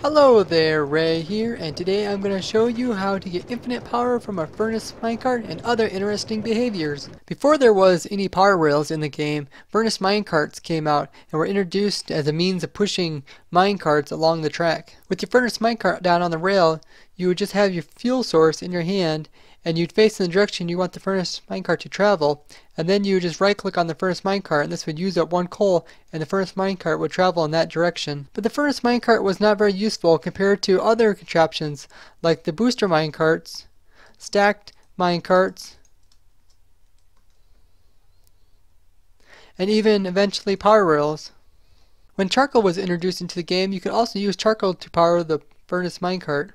Hello there, Ray here, and today I'm going to show you how to get infinite power from a furnace minecart and other interesting behaviors. Before there was any power rails in the game, furnace minecarts came out and were introduced as a means of pushing minecarts along the track. With your furnace minecart down on the rail, you would just have your fuel source in your hand and you'd face in the direction you want the furnace minecart to travel, and then you would just right click on the furnace minecart and this would use up one coal and the furnace minecart would travel in that direction. But the furnace minecart was not very useful compared to other contraptions like the booster minecarts, stacked minecarts, and even eventually power rails. When charcoal was introduced into the game, you could also use charcoal to power the furnace minecart.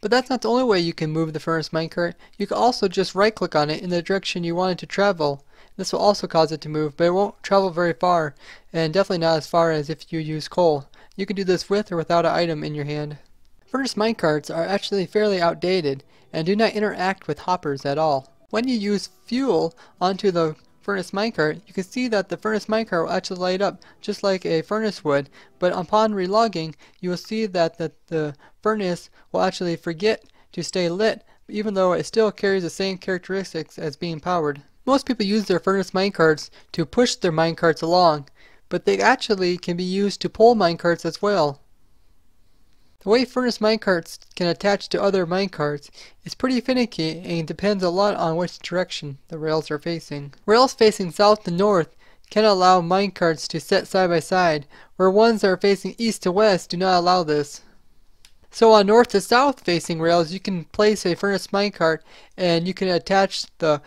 But that's not the only way you can move the furnace minecart. You can also just right click on it in the direction you want it to travel. This will also cause it to move, but it won't travel very far, and definitely not as far as if you use coal. You can do this with or without an item in your hand. Furnace minecarts are actually fairly outdated and do not interact with hoppers at all. When you use fuel onto the furnace minecart, you can see that the furnace minecart will actually light up just like a furnace would, but upon relogging you will see that the furnace will actually forget to stay lit, even though it still carries the same characteristics as being powered. Most people use their furnace minecarts to push their minecarts along, but they actually can be used to pull minecarts as well. The way furnace minecarts can attach to other minecarts is pretty finicky and depends a lot on which direction the rails are facing. Rails facing south to north can allow minecarts to set side by side, where ones that are facing east to west do not allow this. So on north to south facing rails, you can place a furnace minecart and you can attach the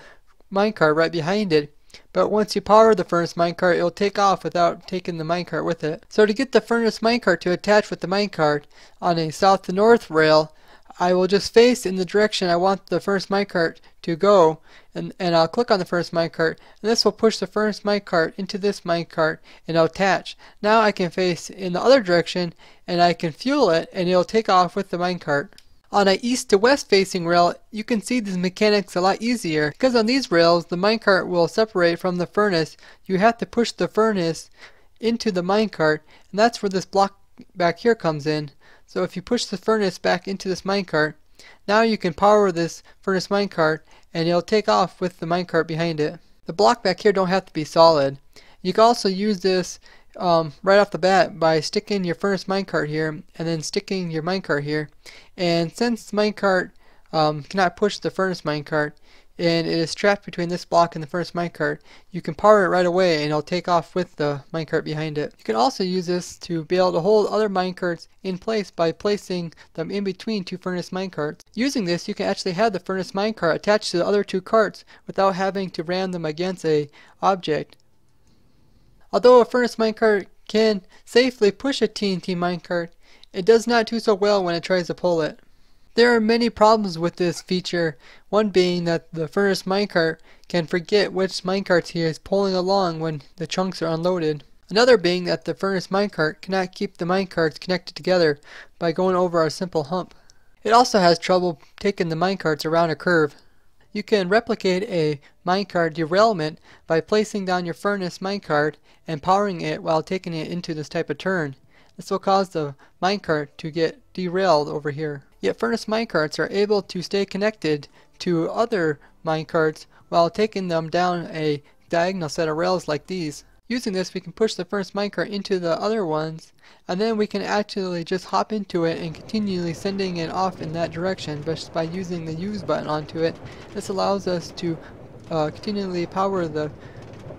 minecart right behind it, but once you power the furnace minecart, it will take off without taking the minecart with it. So to get the furnace minecart to attach with the minecart on a south to north rail, I will just face in the direction I want the furnace minecart to go, and I'll click on the furnace minecart, and this will push the furnace minecart into this minecart and it'll attach. Now I can face in the other direction and I can fuel it and it'll take off with the minecart. On an east to west facing rail, you can see these mechanics a lot easier, because on these rails the minecart will separate from the furnace. You have to push the furnace into the minecart, and that's where this block back here comes in. So if you push the furnace back into this minecart, now you can power this furnace minecart and it'll take off with the minecart behind it. The block back here don't have to be solid. You can also use this right off the bat by sticking your furnace minecart here and then sticking your minecart here, and since minecart cannot push the furnace minecart and it is trapped between this block and the furnace minecart, you can power it right away and it'll take off with the minecart behind it. You can also use this to be able to hold other minecarts in place by placing them in between two furnace minecarts. Using this, you can actually have the furnace minecart attached to the other two carts without having to ram them against an object. Although a furnace minecart can safely push a TNT minecart, it does not do so well when it tries to pull it. There are many problems with this feature, one being that the furnace minecart can forget which minecarts he is pulling along when the chunks are unloaded. Another being that the furnace minecart cannot keep the minecarts connected together by going over a simple hump. It also has trouble taking the minecarts around a curve. You can replicate a minecart derailment by placing down your furnace minecart and powering it while taking it into this type of turn. This will cause the minecart to get derailed over here. Yet furnace minecarts are able to stay connected to other minecarts while taking them down a diagonal set of rails like these. Using this, we can push the furnace minecart into the other ones, and then we can actually just hop into it and continually sending it off in that direction just by using the use button onto it. This allows us to continually power the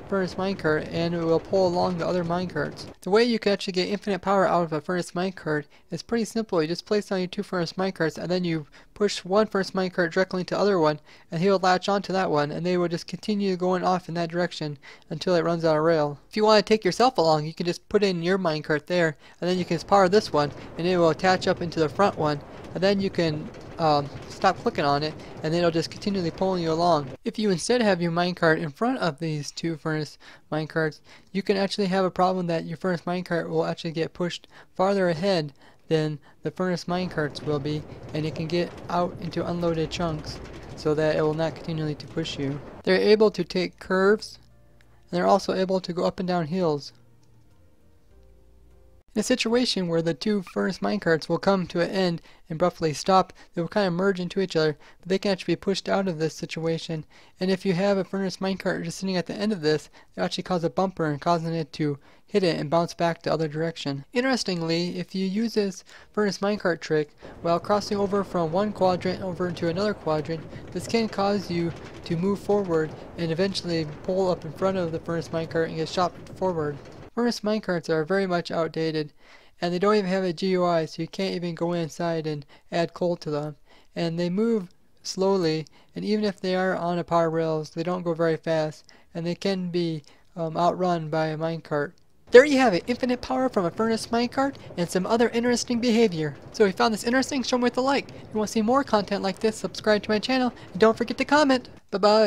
furnace minecart and it will pull along the other minecarts. The way you can actually get infinite power out of a furnace minecart is pretty simple. You just place down your two furnace minecarts and then you push one furnace minecart directly into the other one and he will latch onto that one and they will just continue going off in that direction until it runs out of rail. If you want to take yourself along, you can just put in your minecart there and then you can power this one and it will attach up into the front one, and then you can stop clicking on it and then it'll just continually pull you along. If you instead have your minecart in front of these two furnace minecarts, you can actually have a problem that your furnace minecart will actually get pushed farther ahead than the furnace minecarts will be, and it can get out into unloaded chunks so that it will not continually to push you. They're able to take curves and they're also able to go up and down hills. In a situation where the two furnace minecarts will come to an end and abruptly stop, they will kind of merge into each other, but they can actually be pushed out of this situation. And if you have a furnace minecart just sitting at the end of this, it'll actually cause a bumper and causing it to hit it and bounce back the other direction. Interestingly, if you use this furnace minecart trick while crossing over from one quadrant over into another quadrant, this can cause you to move forward and eventually pull up in front of the furnace minecart and get shot forward. Furnace minecarts are very much outdated, and they don't even have a GUI, so you can't even go inside and add coal to them. And they move slowly, and even if they are on a power rails, they don't go very fast, and they can be outrun by a minecart. There you have it, infinite power from a furnace minecart and some other interesting behavior. So if you found this interesting, show me with a like. If you want to see more content like this, subscribe to my channel, and don't forget to comment. Bye bye.